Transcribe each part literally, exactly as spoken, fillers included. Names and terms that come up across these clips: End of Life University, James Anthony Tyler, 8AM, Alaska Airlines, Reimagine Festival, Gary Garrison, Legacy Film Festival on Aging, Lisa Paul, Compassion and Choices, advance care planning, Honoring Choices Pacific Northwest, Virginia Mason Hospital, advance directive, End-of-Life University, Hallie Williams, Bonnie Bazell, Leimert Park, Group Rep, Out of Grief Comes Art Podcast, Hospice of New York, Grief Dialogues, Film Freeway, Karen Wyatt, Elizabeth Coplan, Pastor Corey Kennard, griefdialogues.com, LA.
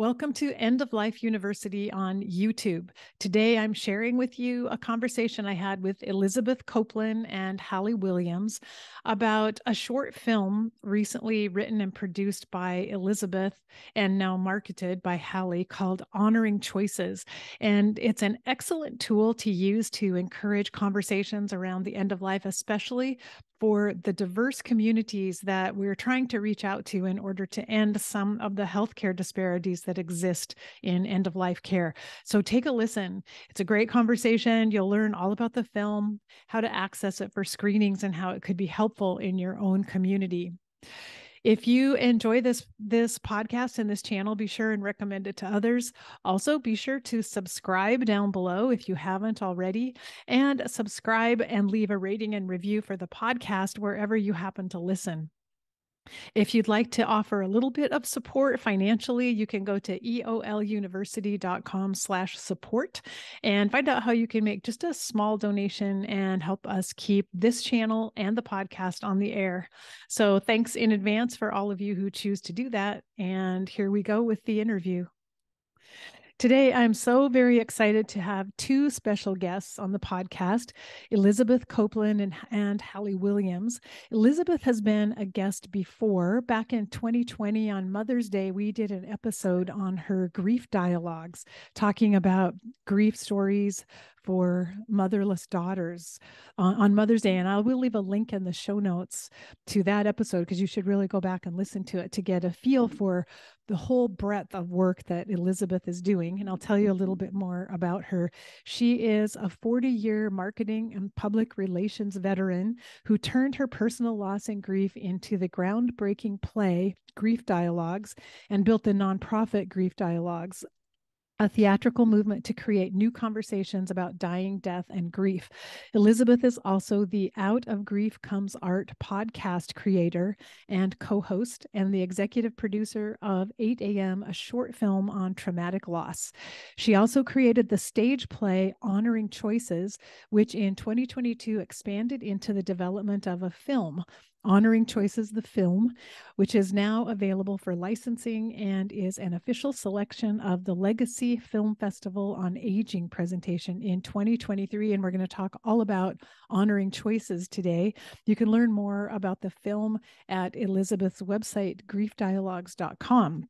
Welcome to End of Life University on YouTube. Today, I'm sharing with you a conversation I had with Elizabeth Coplan and Hallie Williams about a short film recently written and produced by Elizabeth and now marketed by Hallie called Honoring Choices. And it's an excellent tool to use to encourage conversations around the end of life, especially for the diverse communities that we're trying to reach out to in order to end some of the healthcare disparities that exist in end-of-life care. So take a listen. It's a great conversation. You'll learn all about the film, how to access it for screenings, and how it could be helpful in your own community. If you enjoy this, this podcast and this channel, be sure and recommend it to others. Also, be sure to subscribe down below if you haven't already, and subscribe and leave a rating and review for the podcast wherever you happen to listen. If you'd like to offer a little bit of support financially, you can go to E O L university dot com slash support and find out how you can make just a small donation and help us keep this channel and the podcast on the air. So thanks in advance for all of you who choose to do that. And here we go with the interview. Today, I'm so very excited to have two special guests on the podcast, Elizabeth Coplan and, and Hallie Williams. Elizabeth has been a guest before. Back in twenty twenty on Mother's Day, we did an episode on her Grief Dialogues, talking about grief stories for motherless daughters uh, on Mother's Day. And I will leave a link in the show notes to that episode, because you should really go back and listen to it to get a feel for the whole breadth of work that Elizabeth is doing. And I'll tell you a little bit more about her. She is a forty-year marketing and public relations veteran who turned her personal loss and grief into the groundbreaking play, Grief Dialogues, and built the nonprofit Grief Dialogues, a theatrical movement to create new conversations about dying, death, and grief. Elizabeth is also the Out of Grief Comes Art podcast creator and co-host, and the executive producer of eight A M, a short film on traumatic loss. She also created the stage play Honoring Choices, which in twenty twenty-two expanded into the development of a film, Honoring Choices, the film, which is now available for licensing and is an official selection of the Legacy Film Festival on Aging presentation in twenty twenty-three. And we're going to talk all about Honoring Choices today. You can learn more about the film at Elizabeth's website, grief dialogues dot com.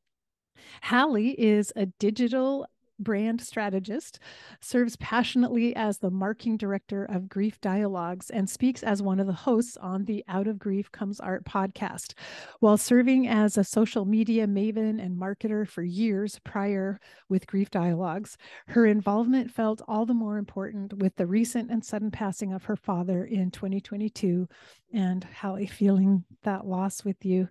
Hallie is a digital brand strategist, serves passionately as the marketing director of Grief Dialogues, and speaks as one of the hosts on the Out of Grief Comes Art podcast. While serving as a social media maven and marketer for years prior with Grief Dialogues, her involvement felt all the more important with the recent and sudden passing of her father in twenty twenty-two, and Hallie feeling that loss with you.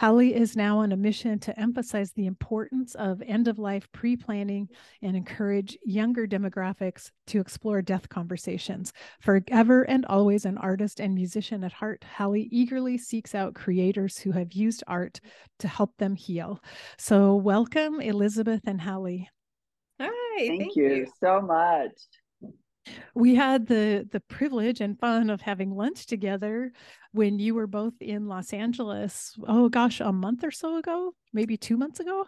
Hallie is now on a mission to emphasize the importance of end-of-life pre-planning and encourage younger demographics to explore death conversations. Forever and always an artist and musician at heart, Hallie eagerly seeks out creators who have used art to help them heal. So welcome, Elizabeth and Hallie. Hi, thank, thank you, you so much. We had the the privilege and fun of having lunch together when you were both in Los Angeles. Oh gosh, a month or so ago, maybe two months ago.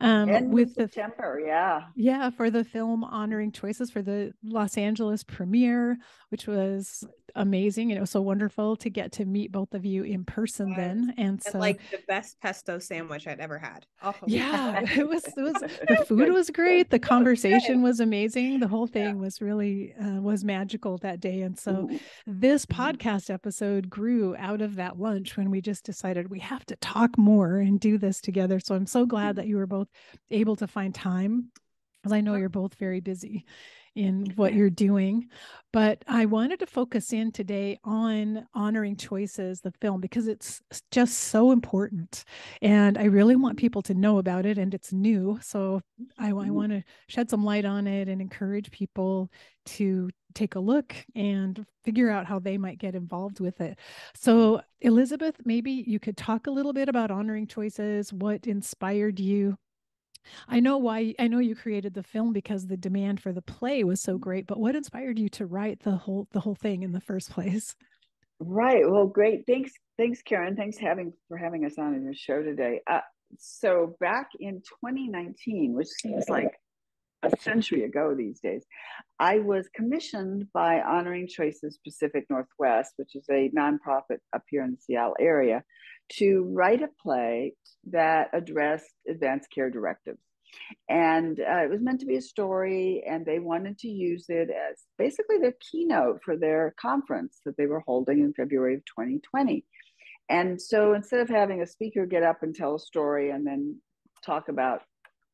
Um, with September, the, yeah, yeah, for the film Honoring Choices, for the Los Angeles premiere, which was amazing. And it was so wonderful to get to meet both of you in person, yes, then. And, and so, like, the best pesto sandwich I'd ever had. Oh, yeah, it was. It was the food was great. The conversation was amazing. The whole thing yeah. was really uh, was magical that day. And so, ooh, this podcast episode grew out of that lunch when we just decided we have to talk more and do this together. So I'm so glad that you were both able to find time, because I know you're both very busy in what you're doing. But I wanted to focus in today on Honoring Choices, the film, because it's just so important. And I really want people to know about it, and it's new. So I, I want to shed some light on it and encourage people to take a look and figure out how they might get involved with it. So Elizabeth, maybe you could talk a little bit about Honoring Choices, what inspired you. I know why, I know you created the film because the demand for the play was so great, but what inspired you to write the whole, the whole thing in the first place? Right. Well, great. Thanks. Thanks, Karen. Thanks having, for having us on in your show today. Uh, so back in twenty nineteen, which seems like a century ago these days, I was commissioned by Honoring Choices Pacific Northwest, which is a nonprofit up here in the Seattle area, to write a play that addressed advanced care directives. And uh, it was meant to be a story, and they wanted to use it as basically their keynote for their conference that they were holding in February of twenty twenty. And so instead of having a speaker get up and tell a story and then talk about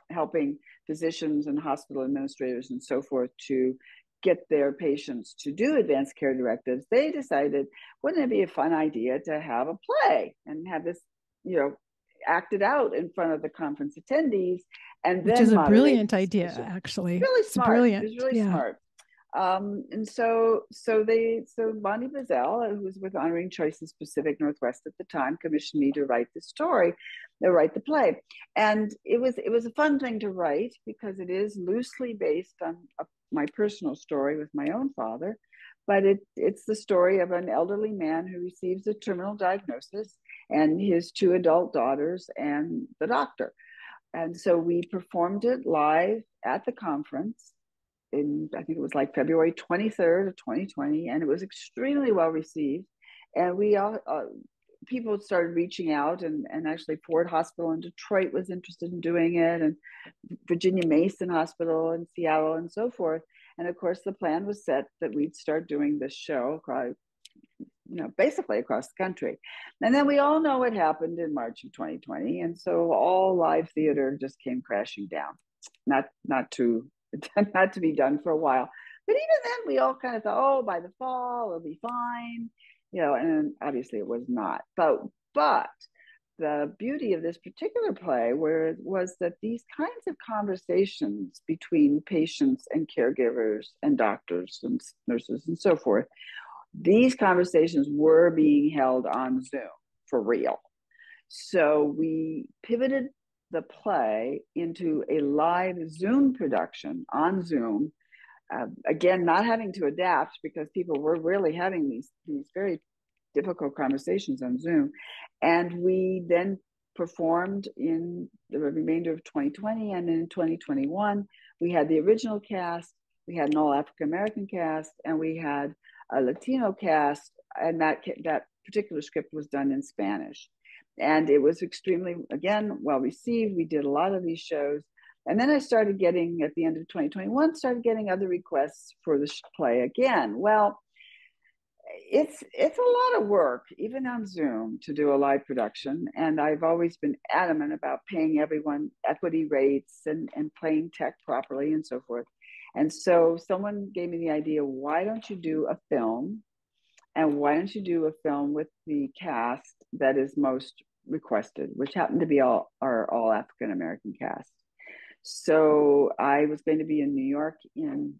helping physicians and hospital administrators and so forth to get their patients to do advanced care directives, they decided, wouldn't it be a fun idea to have a play and have this, you know, acted out in front of the conference attendees, and which then is a brilliant idea, actually. Really smart. It's brilliant. It was really yeah. smart. Um, and so, so they, so Bonnie Bazell, who was with Honoring Choices Pacific Northwest at the time, commissioned me to write the story, to write the play. And it was, it was a fun thing to write because it is loosely based on a, my personal story with my own father, but it, it's the story of an elderly man who receives a terminal diagnosis and his two adult daughters and the doctor. And so we performed it live at the conference in, I think it was like February twenty-third of twenty twenty, and it was extremely well received. And we all, uh, people started reaching out, and, and actually Ford Hospital in Detroit was interested in doing it, and Virginia Mason Hospital in Seattle and so forth. And of course the plan was set that we'd start doing this show, probably, you know, basically across the country. And then we all know what happened in March of twenty twenty. And so all live theater just came crashing down, not, not too, not to be done for a while. But even then we all kind of thought, oh, by the fall it'll be fine, you know, and obviously it was not. But but the beauty of this particular play where was that these kinds of conversations between patients and caregivers and doctors and nurses and so forth, these conversations were being held on Zoom for real. So we pivoted the play into a live Zoom production on Zoom, uh, again, not having to adapt because people were really having these, these very difficult conversations on Zoom. And we then performed in the remainder of twenty twenty, and in twenty twenty-one, we had the original cast, we had an all African-American cast, and we had a Latino cast, and that, that particular script was done in Spanish. And it was extremely, again, well received. We did a lot of these shows. And then I started getting, at the end of twenty twenty-one, started getting other requests for the play again. Well, it's it's a lot of work, even on Zoom, to do a live production. And I've always been adamant about paying everyone equity rates and, and playing tech properly and so forth. And so someone gave me the idea, why don't you do a film? And why don't you do a film with the cast that is most requested, which happened to be all, our all African-American cast. So I was going to be in New York in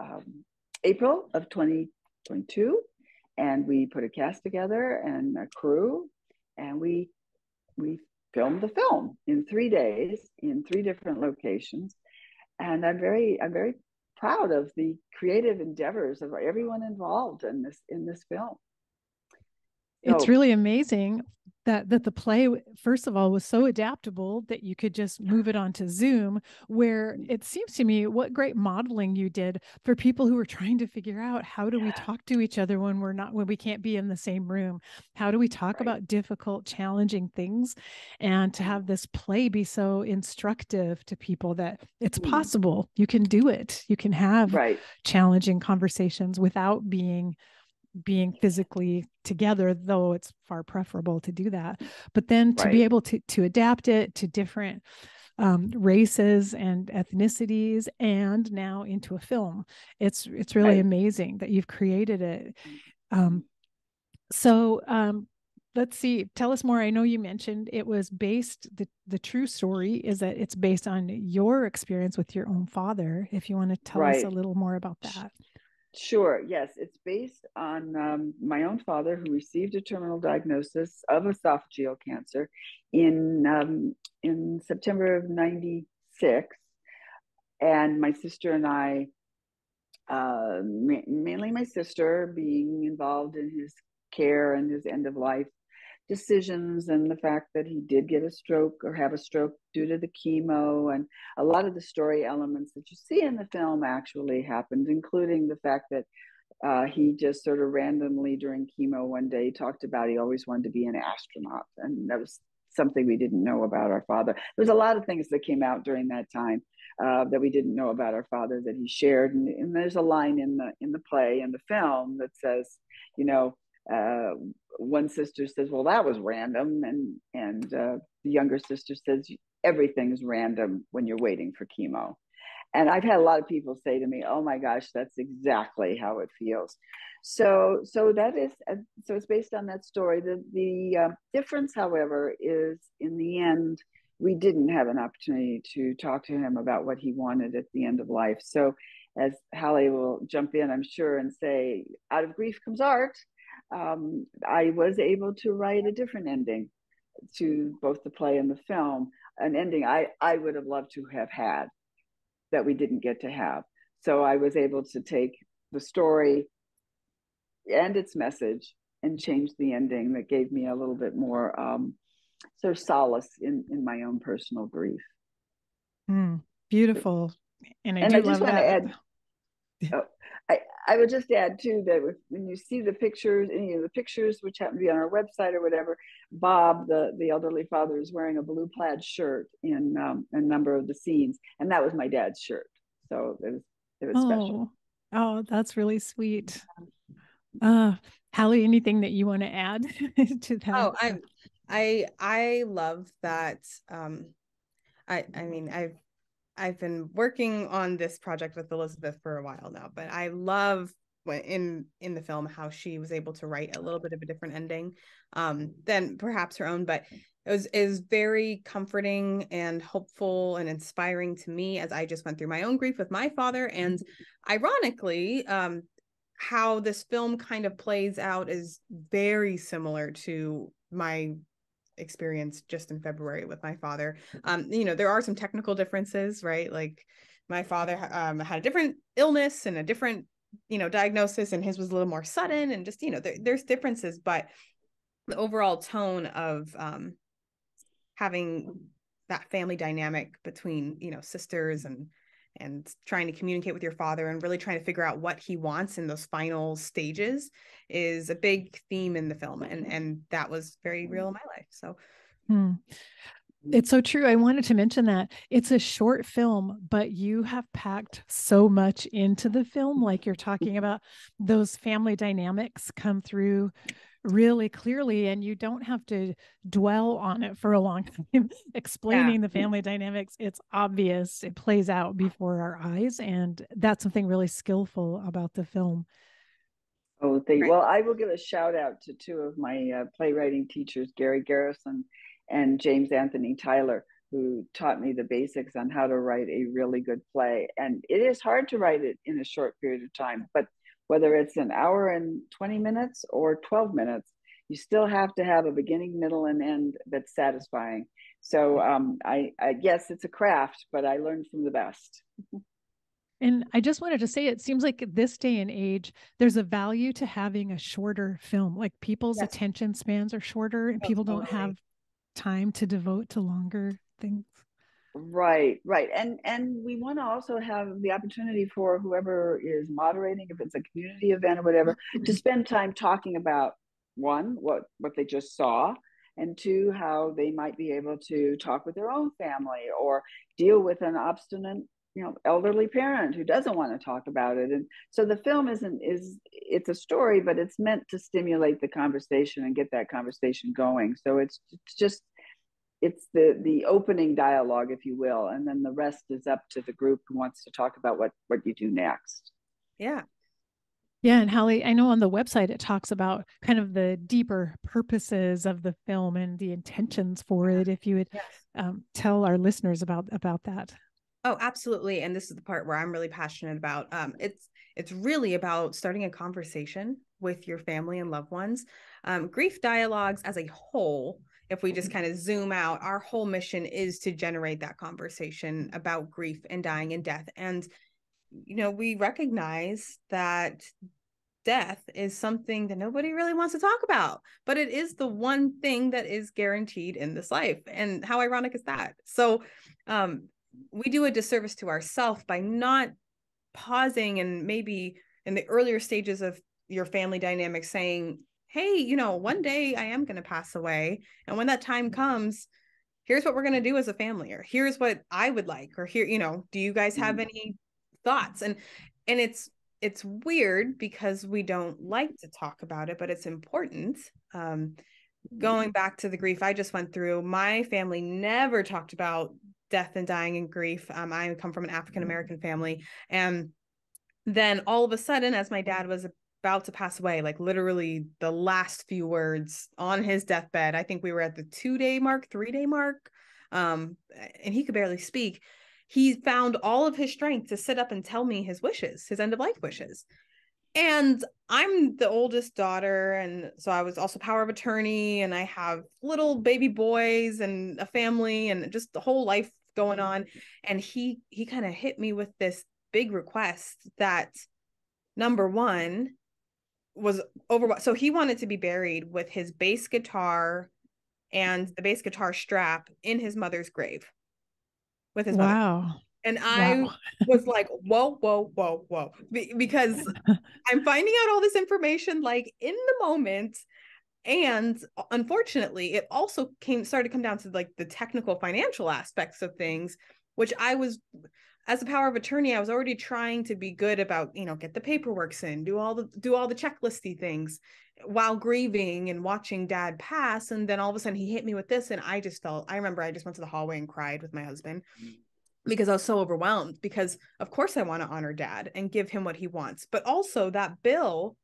um, April of twenty twenty-two, and we put a cast together and a crew, and we, we filmed the film in three days in three different locations. And I'm very, I'm very proud of the creative endeavors of everyone involved in this, in this film. So, it's really amazing that, that the play, first of all, was so adaptable that you could just move it onto Zoom, where it seems to me what great modeling you did for people who are trying to figure out, how do we talk to each other when we're not, when we can't be in the same room? How do we talk right. about difficult, challenging things? And to have this play be so instructive to people that it's mm-hmm. possible, you can do it. You can have right. challenging conversations without being being physically together, though it's far preferable to do that, but then to right. be able to to adapt it to different um, races and ethnicities, and now into a film, it's it's really right. amazing that you've created it. Um, so um, let's see, tell us more. I know you mentioned it was based, the, the true story is that it's based on your experience with your own father. If you want to tell right. us a little more about that. Sure. Yes. It's based on um, my own father, who received a terminal diagnosis of esophageal cancer in um, in September of ninety-six. And my sister and I, uh, ma- mainly my sister, being involved in his care and his end of life, decisions and the fact that he did get a stroke or have a stroke due to the chemo. And a lot of the story elements that you see in the film actually happened, including the fact that uh, he just sort of randomly during chemo one day talked about he always wanted to be an astronaut. And that was something we didn't know about our father. There was a lot of things that came out during that time uh, that we didn't know about our father that he shared. And, and there's a line in the in the play, in the film, that says, you know, uh, one sister says, well, that was random. And, and uh, the younger sister says, everything's random when you're waiting for chemo. And I've had a lot of people say to me, oh my gosh, that's exactly how it feels. So so that is, so it's based on that story. The, the uh, difference, however, is in the end, we didn't have an opportunity to talk to him about what he wanted at the end of life. So as Hallie will jump in, I'm sure, and say, out of grief comes art. Um, I was able to write a different ending to both the play and the film, an ending I, I would have loved to have had that we didn't get to have. So I was able to take the story and its message and change the ending that gave me a little bit more um, sort of solace in, in my own personal grief. Mm, beautiful. And I, and I just want to add, oh, I, I would just add too, that when you see the pictures, any of the pictures which happen to be on our website or whatever, Bob, the, the elderly father, is wearing a blue plaid shirt in um, a number of the scenes. And that was my dad's shirt. So it was, it was oh, special. Oh, that's really sweet. Uh, Hallie, anything that you want to add to that? Oh, I, I, I love that. Um, I, I mean, I've, I've been working on this project with Elizabeth for a while now, but I love when, in in the film how she was able to write a little bit of a different ending um, than perhaps her own, but it was, it was very comforting and hopeful and inspiring to me as I just went through my own grief with my father. And ironically, um, how this film kind of plays out is very similar to my experience just in February with my father. Um, you know, there are some technical differences, right? Like my father um, had a different illness and a different, you know, diagnosis, and his was a little more sudden, and just, you know, there, there's differences, but the overall tone of um, having that family dynamic between, you know, sisters and, and trying to communicate with your father and really trying to figure out what he wants in those final stages is a big theme in the film. And, and that was very real in my life. So hmm. It's so true. I wanted to mention that it's a short film, but you have packed so much into the film. Like you're talking about, those family dynamics come through really clearly, and you don't have to dwell on it for a long time explaining yeah. the family dynamics. It's obvious. It plays out before our eyes, and that's something really skillful about the film. Oh, thank you. Well, I will give a shout out to two of my uh, playwriting teachers, Gary Garrison and James Anthony Tyler, who taught me the basics on how to write a really good play. And it is hard to write it in a short period of time, but whether it's an hour and twenty minutes or twelve minutes, you still have to have a beginning, middle, and end that's satisfying. So um, I, I guess it's a craft, but I learned from the best. And I just wanted to say, it seems like this day and age, there's a value to having a shorter film. Like people's yes. attention spans are shorter, and people don't have time to devote to longer things. Right, right. And and we want to also have the opportunity for whoever is moderating, if it's a community event or whatever, to spend time talking about, one, what, what they just saw, and two, how they might be able to talk with their own family or deal with an obstinate, you know, elderly parent who doesn't want to talk about it. And so the film isn't, is it's a story, but it's meant to stimulate the conversation and get that conversation going. So it's, it's just, it's the the opening dialogue, if you will, and then the rest is up to the group who wants to talk about what what you do next. Yeah. Yeah. And Hallie, I know on the website it talks about kind of the deeper purposes of the film and the intentions for it, if you would yes. um, tell our listeners about about that. Oh, absolutely. And this is the part where I'm really passionate about. Um, it's it's really about starting a conversation with your family and loved ones. Um, Grief Dialogues as a whole, if we just kind of zoom out, our whole mission is to generate that conversation about grief and dying and death. And, you know, we recognize that death is something that nobody really wants to talk about, but it is the one thing that is guaranteed in this life. And how ironic is that? So um, we do a disservice to ourselves by not pausing and maybe in the earlier stages of your family dynamic saying, hey, you know, one day I am going to pass away. And when that time comes, here's what we're going to do as a family, or here's what I would like, or here, you know, do you guys have any thoughts? And, and it's, it's weird because we don't like to talk about it, but it's important. Um, going back to the grief I just went through, my family never talked about death and dying and grief. Um, I come from an African-American family. And then all of a sudden, as my dad was about to pass away, like literally the last few words on his deathbed, I think we were at the two day mark, three day mark. Um, and he could barely speak. He found all of his strength to sit up and tell me his wishes, his end of life wishes. And I'm the oldest daughter. And so I was also power of attorney, and I have little baby boys and a family and just the whole life going on. And he, he kind of hit me with this big request that number one was over. So he wanted to be buried with his bass guitar and the bass guitar strap in his mother's grave. With his wow. mother. And I wow. was like, whoa, whoa, whoa, whoa. Be- because I'm finding out all this information, like in the moment. And unfortunately, it also came, started to come down to like the technical financial aspects of things, which I was, as a power of attorney, I was already trying to be good about, you know, get the paperwork in, do all the, do all the checklisty things while grieving and watching dad pass. And then all of a sudden he hit me with this. And I just felt, I remember I just went to the hallway and cried with my husband because I was so overwhelmed, because of course I want to honor dad and give him what he wants. But also that bill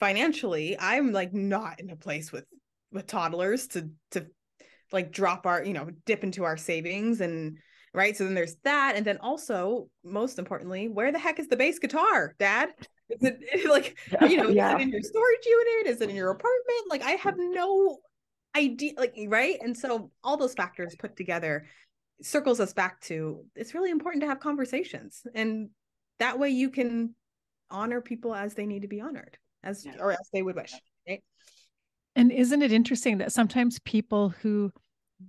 financially, I'm like not in a place with, with toddlers to, to like drop our, you know, dip into our savings and, right. So then there's that. And then also, most importantly, where the heck is the bass guitar, Dad? Is it like, yeah, you know, yeah. is it in your storage unit? Is it in your apartment? Like, I have no idea, like, right. And so all those factors put together circles us back to, it's really important to have conversations. And that way you can honor people as they need to be honored, as, yeah. or as they would wish. Right? And isn't it interesting that sometimes people who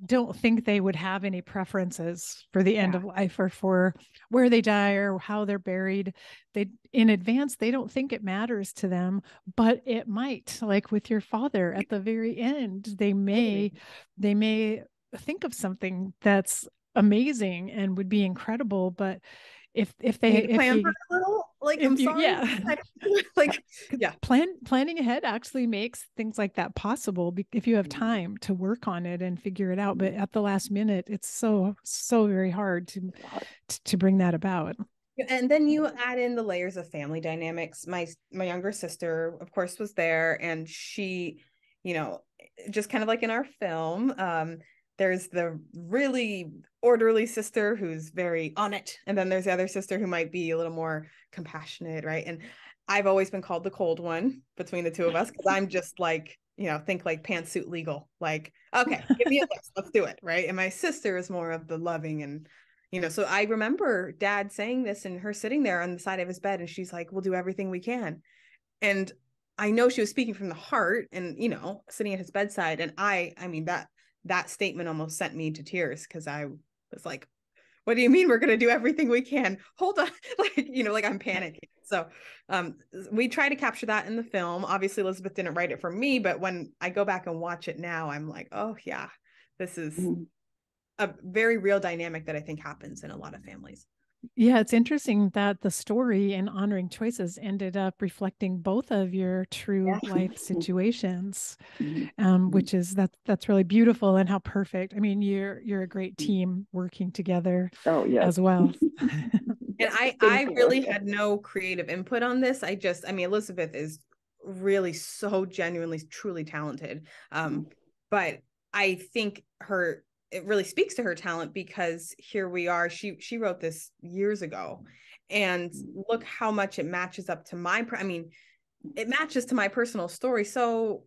don't think they would have any preferences for the end yeah. of life or for where they die or how they're buried, they in advance, they don't think it matters to them, but it might, like with your father at the very end, they may, they may think of something that's amazing and would be incredible. But if, if they, if plan you, for a little, like, I'm you, sorry, yeah. like, yeah, plan, planning ahead actually makes things like that possible if you have time to work on it and figure it out. But at the last minute, it's so, so very hard to, to bring that about. And then you add in the layers of family dynamics. My, my younger sister, of course, was there, and she, you know, just kind of like in our film, um, there's the really orderly sister who's very on it. And then there's the other sister who might be a little more compassionate, right? And I've always been called the cold one between the two of us because I'm just like, you know, think like pantsuit legal. Like, okay, give me a list, let's do it, right? And my sister is more of the loving and, you know, so I remember Dad saying this and her sitting there on the side of his bed and she's like, we'll do everything we can. And I know she was speaking from the heart and, you know, sitting at his bedside. And I, I mean, that that statement almost sent me to tears because I was like, what do you mean we're going to do everything we can? Hold on. Like, you know, like I'm panicking. So um, we try to capture that in the film. Obviously, Elizabeth didn't write it for me, but when I go back and watch it now, I'm like, oh yeah, this is a very real dynamic that I think happens in a lot of families. Yeah, it's interesting that the story in Honoring Choices ended up reflecting both of your true yeah. life situations, um, which is that that's really beautiful and how perfect. I mean, you're you're a great team working together oh, yeah. as well. And I, I really had no creative input on this. I just, I mean, Elizabeth is really so genuinely, truly talented. Um, but I think her... it really speaks to her talent because here we are. She, she wrote this years ago and look how much it matches up to my, I mean, it matches to my personal story. So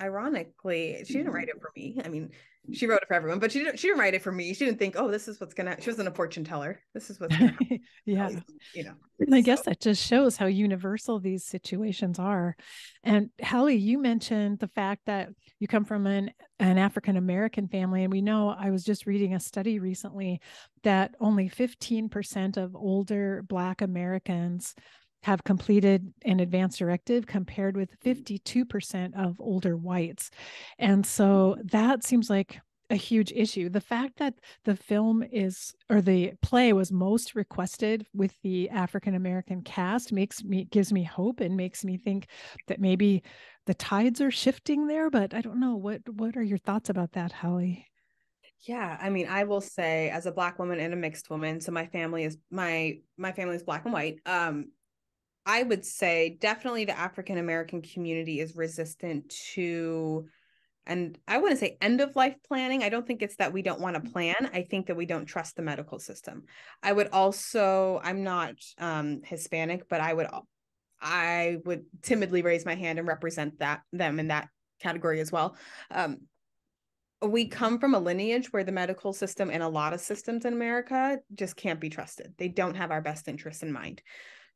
ironically, she didn't write it for me. I mean, she wrote it for everyone, but she didn't, she didn't write it for me. She didn't think, oh, this is what's going to, she wasn't a fortune teller. This is what's going to happen. Yeah. You know, and I so. guess that just shows how universal these situations are. And Hallie, you mentioned the fact that you come from an, an African-American family. And we know, I was just reading a study recently that only fifteen percent of older Black Americans have completed an advanced directive, compared with fifty-two percent of older whites. And so that seems like a huge issue. The fact that the film is, or the play was most requested with the African-American cast makes me, gives me hope and makes me think that maybe the tides are shifting there, but I don't know. What, what are your thoughts about that, Hallie? Yeah. I mean, I will say, as a Black woman and a mixed woman, so my family is, my, my family is Black and white. Um, I would say definitely the African-American community is resistant to, and I wouldn't say end of life planning. I don't think it's that we don't want to plan. I think that we don't trust the medical system. I would also, I'm not um, Hispanic, but I would, I would timidly raise my hand and represent that them in that category as well. Um, we come from a lineage where the medical system and a lot of systems in America just can't be trusted. They don't have our best interests in mind.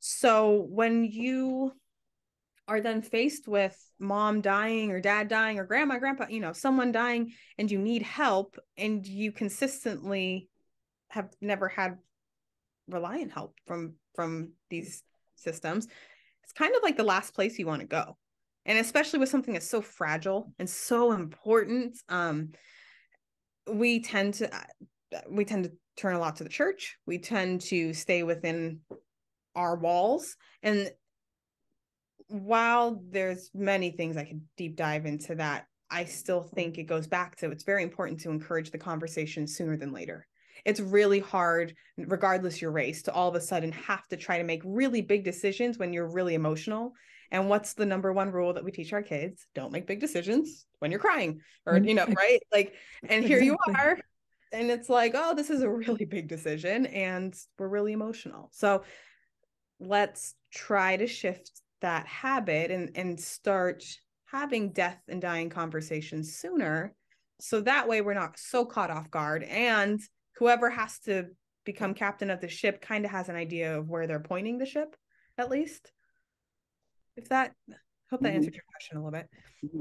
So when you are then faced with mom dying or dad dying or grandma, grandpa, you know, someone dying, and you need help, and you consistently have never had reliant help from, from these systems, it's kind of like the last place you want to go. And especially with something that's so fragile and so important, um, we tend to, we tend to turn a lot to the church. We tend to stay within our walls. And while there's many things I could deep dive into that, I still think it goes back to, it's very important to encourage the conversation sooner than later. It's really hard, regardless your race, to all of a sudden have to try to make really big decisions when you're really emotional. And what's the number one rule that we teach our kids? Don't make big decisions when you're crying, or, you know, right? Like, and here you are. And it's like, oh, this is a really big decision, and we're really emotional. So let's try to shift that habit and, and start having death and dying conversations sooner. So that way we're not so caught off guard, and whoever has to become captain of the ship kind of has an idea of where they're pointing the ship, at least. If that, I hope that answered your question a little bit.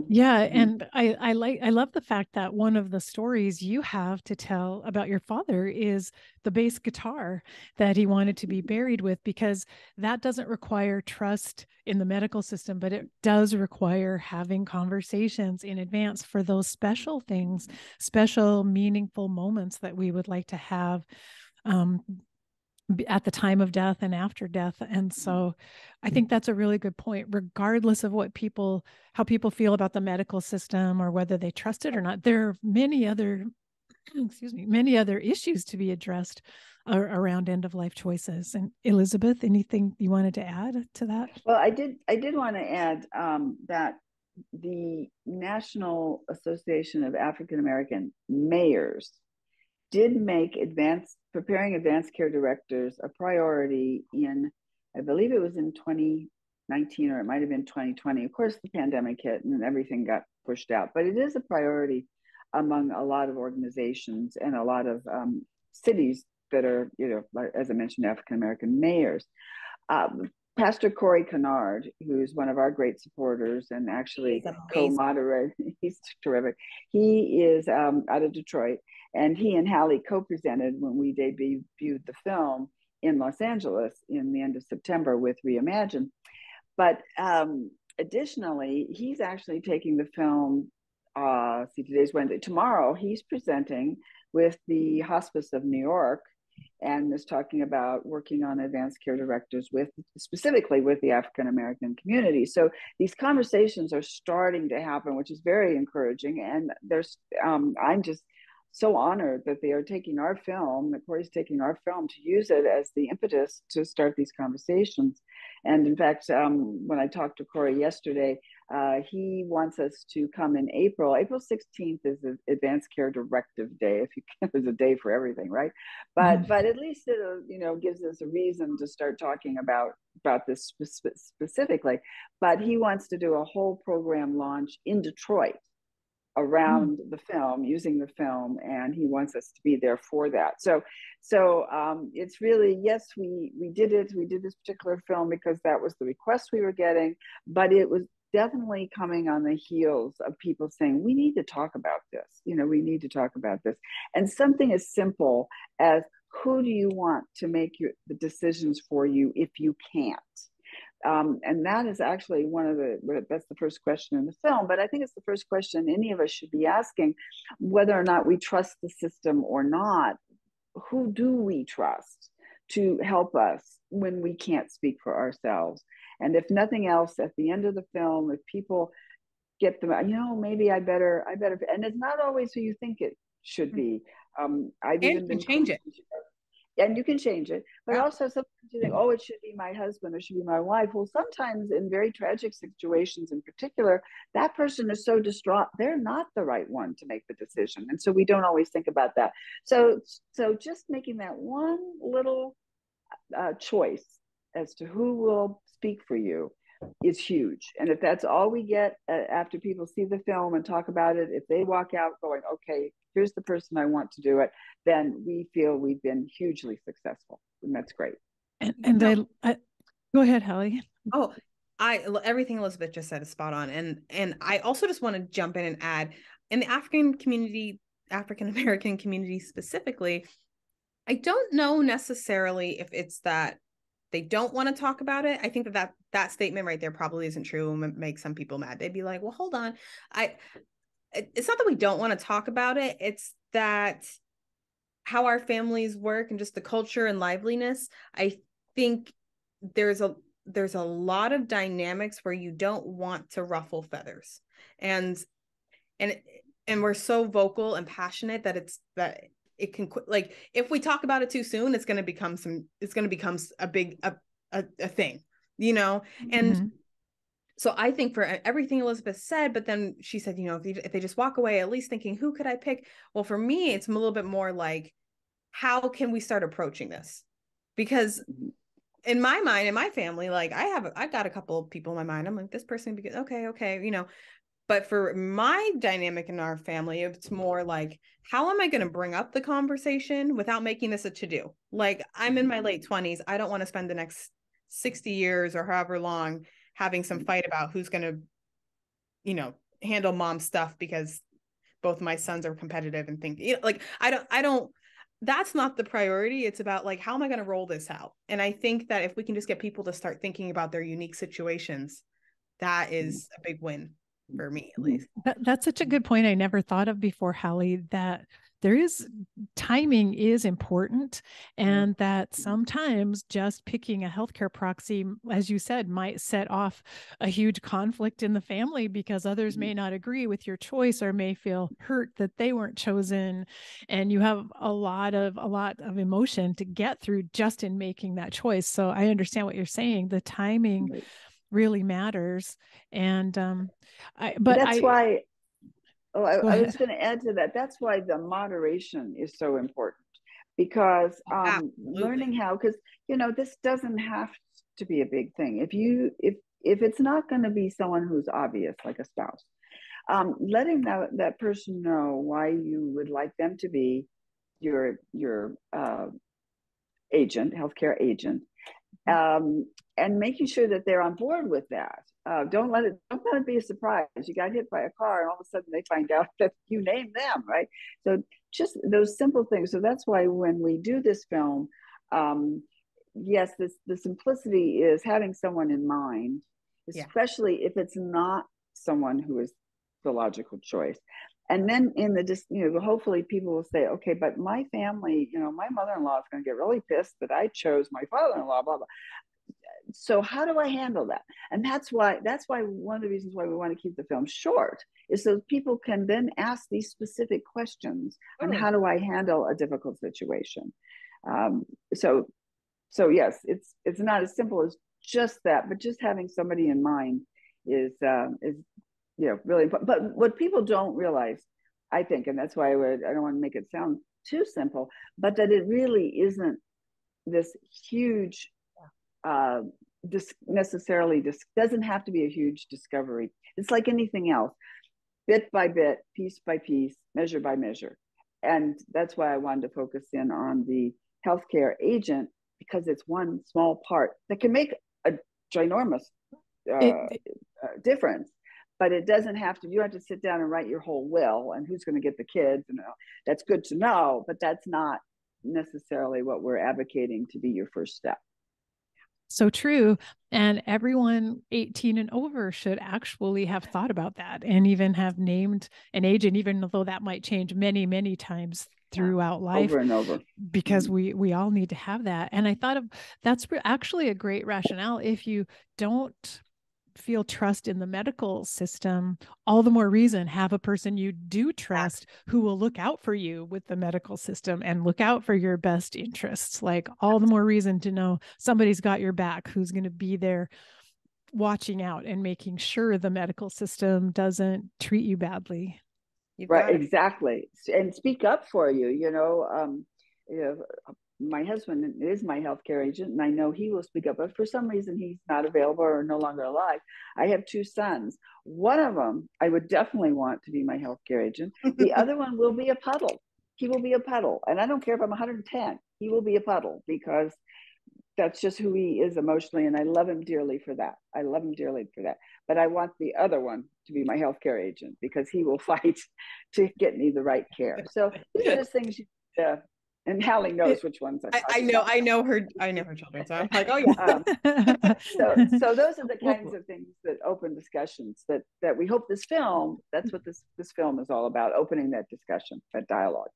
Yeah. And I, I like, I love the fact that one of the stories you have to tell about your father is the bass guitar that he wanted to be buried with, because that doesn't require trust in the medical system, but it does require having conversations in advance for those special things, special, meaningful moments that we would like to have, um, at the time of death and after death. And so I think that's a really good point, regardless of what people, how people feel about the medical system or whether they trust it or not. There are many other, excuse me, many other issues to be addressed around end of life choices. And Elizabeth, anything you wanted to add to that? Well, I did, I did want to add um, that the National Association of African American Mayors did make advanced preparing advanced care directors a priority in, I believe it was in twenty nineteen, or it might've been twenty twenty. Of course, the pandemic hit and everything got pushed out, but it is a priority among a lot of organizations and a lot of um, cities that are, you know, as I mentioned, African-American mayors. Um, Pastor Corey Kennard, who's one of our great supporters and actually co-moderator, he's terrific. He is um, out of Detroit, and he and Hallie co-presented when we debuted the film in Los Angeles in the end of September with Reimagine. But um, additionally, he's actually taking the film, uh, see, today's Wednesday, tomorrow he's presenting with the Hospice of New York, and is talking about working on advanced care directors with, specifically with the African-American community. So these conversations are starting to happen, which is very encouraging. And there's, um, I'm just so honored that they are taking our film, that Corey's taking our film to use it as the impetus to start these conversations. And in fact, um, when I talked to Corey yesterday, uh, he wants us to come in April. April sixteenth is the Advanced Care Directive Day. If you can, there's a day for everything, right? But, mm-hmm. but at least it, you know, gives us a reason to start talking about about this spe- specifically, but he wants to do a whole program launch in Detroit around mm. the film, using the film, and he wants us to be there for that. So, so um, it's really, yes, we we did it. We did this particular film because that was the request we were getting, but it was definitely coming on the heels of people saying, we need to talk about this. You know, we need to talk about this. And something as simple as, who do you want to make your, the decisions for you if you can't? Um, and that is actually one of the, that's the first question in the film, but I think it's the first question any of us should be asking, whether or not we trust the system or not. Who do we trust to help us when we can't speak for ourselves? And if nothing else, at the end of the film, if people get them, you know, maybe I better, I better, and it's not always who you think it should be. Um, I've and even been change it. And you can change it, but also sometimes you think, oh, it should be my husband, or should be my wife. Well, sometimes in very tragic situations in particular, that person is so distraught, they're not the right one to make the decision. And so we don't always think about that. So, so just making that one little uh, choice as to who will speak for you is huge. And if that's all we get uh, after people see the film and talk about it, if they walk out going, okay, here's the person I want to do it, then we feel we've been hugely successful, and that's great. And, and no. I, I, go ahead, Hallie. Oh, I everything Elizabeth just said is spot on. And and I also just want to jump in and add, in the African community, African American community specifically, I don't know necessarily if it's that they don't want to talk about it. I think that that, that statement right there probably isn't true and makes some people mad. They'd be like, well, hold on, I. It's not that we don't want to talk about it. It's that how our families work and just the culture and liveliness. I think there's a, there's a lot of dynamics where you don't want to ruffle feathers, and, and, and we're so vocal and passionate that it's, that it can like, if we talk about it too soon, it's going to become some, it's going to become a big, a, a, a thing, you know? And mm-hmm. So I think for everything Elizabeth said, but then she said, you know, if, you, if they just walk away, at least thinking, who could I pick? Well, for me, it's a little bit more like, how can we start approaching this? Because in my mind, in my family, like I have, I've got a couple of people in my mind. I'm like, this person, because okay, okay, you know, but for my dynamic in our family, it's more like, how am I going to bring up the conversation without making this a to-do? Like I'm in my late twenties. I don't want to spend the next sixty years or however long having some fight about who's going to, you know, handle mom stuff because both my sons are competitive and think, you know, like, I don't, I don't, that's not the priority. It's about like, how am I going to roll this out? And I think that if we can just get people to start thinking about their unique situations, that is a big win for me, at least. That, that's such a good point. I never thought of before, Hallie, that there is timing is important, and that sometimes just picking a healthcare proxy, as you said, might set off a huge conflict in the family because others may not agree with your choice or may feel hurt that they weren't chosen. And you have a lot of, a lot of emotion to get through just in making that choice. So I understand what you're saying. The timing right. really matters. And, um, I, but that's I, why Oh, I, I was going to add to that. That's why the moderation is so important, because um, learning how, because, you know, this doesn't have to be a big thing. If you, if, if it's not going to be someone who's obvious, like a spouse, um, letting that, that person know why you would like them to be your, your uh, agent, healthcare agent, um, and making sure that they're on board with that. Uh, don't let it don't let it be a surprise. You got hit by a car and all of a sudden they find out that you named them, right? So just those simple things. So that's why when we do this film, um, yes, this, the simplicity is having someone in mind, especially yeah. if it's not someone who is the logical choice. And then in the, you know, hopefully people will say, okay, but my family, you know, my mother-in-law is going to get really pissed that I chose my father-in-law, blah, blah. So how do I handle that? And that's why, that's why one of the reasons why we want to keep the film short is so people can then ask these specific questions on how do I handle a difficult situation. Um, so, so yes, it's it's not as simple as just that, but just having somebody in mind is uh, is you know really important. But what people don't realize, I think, and that's why I would, I don't want to make it sound too simple, but that it really isn't this huge. Uh, dis- necessarily dis- doesn't have to be a huge discovery. It's like anything else, bit by bit, piece by piece, measure by measure. And that's why I wanted to focus in on the healthcare agent, because it's one small part that can make a ginormous uh, it, it, uh, difference. But it doesn't have to, you don't have to sit down and write your whole will and who's going to get the kids. And that's good to know, but that's not necessarily what we're advocating to be your first step. So true. And everyone eighteen and over should actually have thought about that and even have named an agent, even though that might change many, many times throughout life, over and over, because we, we all need to have that. And I thought of, that's actually a great rationale. If you don't feel trust in the medical system, all the more reason have a person you do trust who will look out for you with the medical system and look out for your best interests. Like, all the more reason to know somebody's got your back, who's going to be there watching out and making sure the medical system doesn't treat you badly. You've right. Exactly. And speak up for you. You know, um, you know, my husband is my healthcare agent, and I know he will speak up, but for some reason he's not available or no longer alive. I have two sons. One of them, I would definitely want to be my healthcare agent. The other one will be a puddle. He will be a puddle. And I don't care if I'm one hundred ten, he will be a puddle, because that's just who he is emotionally. And I love him dearly for that. I love him dearly for that. But I want the other one to be my healthcare agent, because he will fight to get me the right care. So these are just things you uh, And Hallie knows which ones. I, I know, about. I know her. I know her children. So I'm like, oh yeah. Um, so, so those are the kinds of things that open discussions that that we hope this film. That's what this this film is all about: opening that discussion, that dialogue.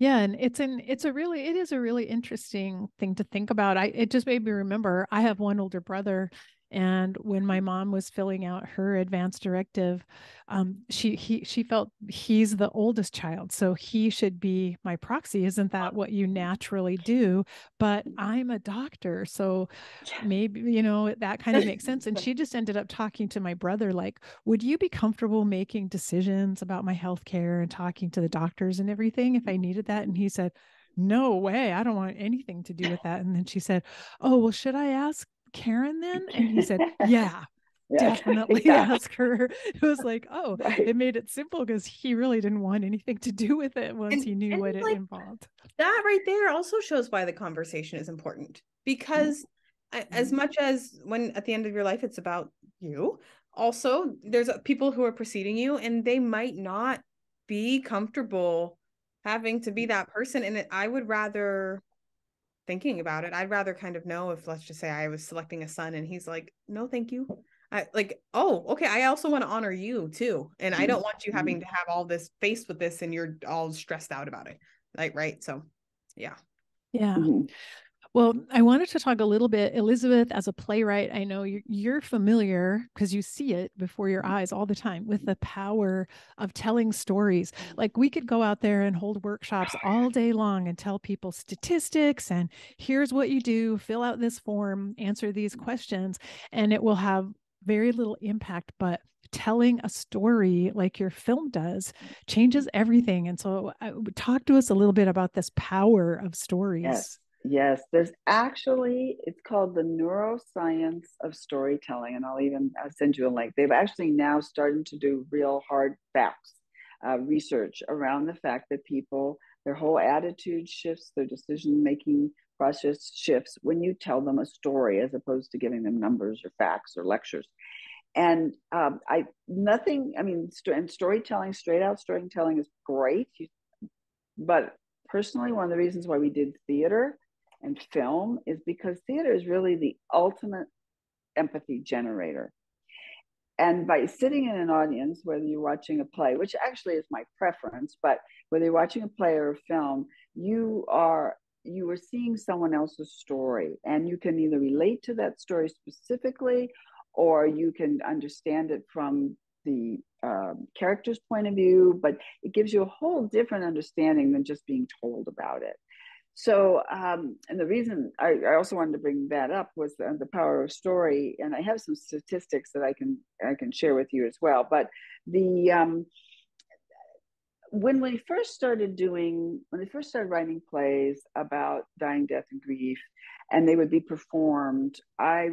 Yeah, and it's an it's a really it is a really interesting thing to think about. I it just made me remember. I have one older brother. And when my mom was filling out her advance directive, um, she he she felt he's the oldest child, so he should be my proxy. Isn't that what you naturally do? But I'm a doctor, so maybe, you know, that kind of makes sense. And she just ended up talking to my brother, like, would you be comfortable making decisions about my healthcare and talking to the doctors and everything if I needed that? And he said, no way, I don't want anything to do with that. And then she said, oh, well, should I ask Karen then? And he said, yeah, yeah definitely yeah. ask her. It was like, oh, right. It made it simple, because he really didn't want anything to do with it once and, he knew what, like, it involved. That right there also shows why the conversation is important, because mm-hmm. as much as when at the end of your life, it's about you, also there's people who are preceding you, and they might not be comfortable having to be that person. And I would rather thinking about it, I'd rather kind of know if, let's just say I was selecting a son and he's like, no, thank you. I like, oh, okay. I also want to honor you too. And I don't want you having to have all this faced with this and you're all stressed out about it. Like, right. So yeah. Yeah. Mm-hmm. Well, I wanted to talk a little bit, Elizabeth, as a playwright, I know you're, you're familiar, because you see it before your eyes all the time, with the power of telling stories. Like, we could go out there and hold workshops all day long and tell people statistics and here's what you do, fill out this form, answer these questions, and it will have very little impact. But telling a story like your film does changes everything. And so uh, talk to us a little bit about this power of stories. Yes. Yes, there's actually, it's called the neuroscience of storytelling. And I'll even I'll send you a link. They've actually now started to do real hard facts uh, research around the fact that people, their whole attitude shifts, their decision-making process shifts when you tell them a story, as opposed to giving them numbers or facts or lectures. And um, I, nothing, I mean, st- and storytelling, straight out storytelling is great. You, but personally, one of the reasons why we did theater and film is because theater is really the ultimate empathy generator. And by sitting in an audience, whether you're watching a play, which actually is my preference, but whether you're watching a play or a film, you are you are seeing someone else's story, and you can either relate to that story specifically, or you can understand it from the um, character's point of view, but it gives you a whole different understanding than just being told about it. So, um, and the reason I, I also wanted to bring that up was the, the power of story. And I have some statistics that I can I can share with you as well. But the um, when we first started doing, when we first started writing plays about dying, death, and grief, and they would be performed. I,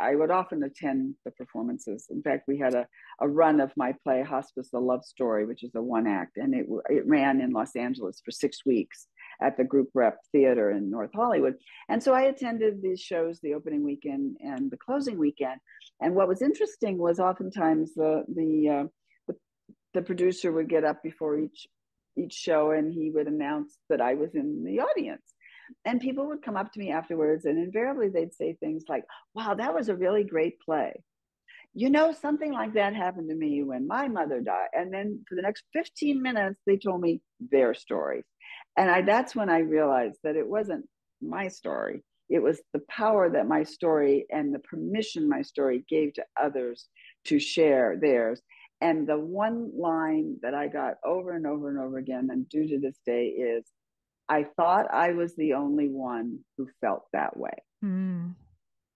I would often attend the performances. In fact, we had a, a run of my play, Hospice, the Love Story, which is a one act, and it, it ran in Los Angeles for six weeks at the Group Rep Theater in North Hollywood. And so I attended these shows, the opening weekend and the closing weekend. And what was interesting was oftentimes the, the, uh, the, the producer would get up before each, each show, and he would announce that I was in the audience. And people would come up to me afterwards, and invariably they'd say things like, wow, that was a really great play. You know, something like that happened to me when my mother died. And then for the next fifteen minutes, they told me their story. And I, that's when I realized that it wasn't my story. It was the power that my story and the permission my story gave to others to share theirs. And the one line that I got over and over and over again, and due to this day, is, I thought I was the only one who felt that way. Mm.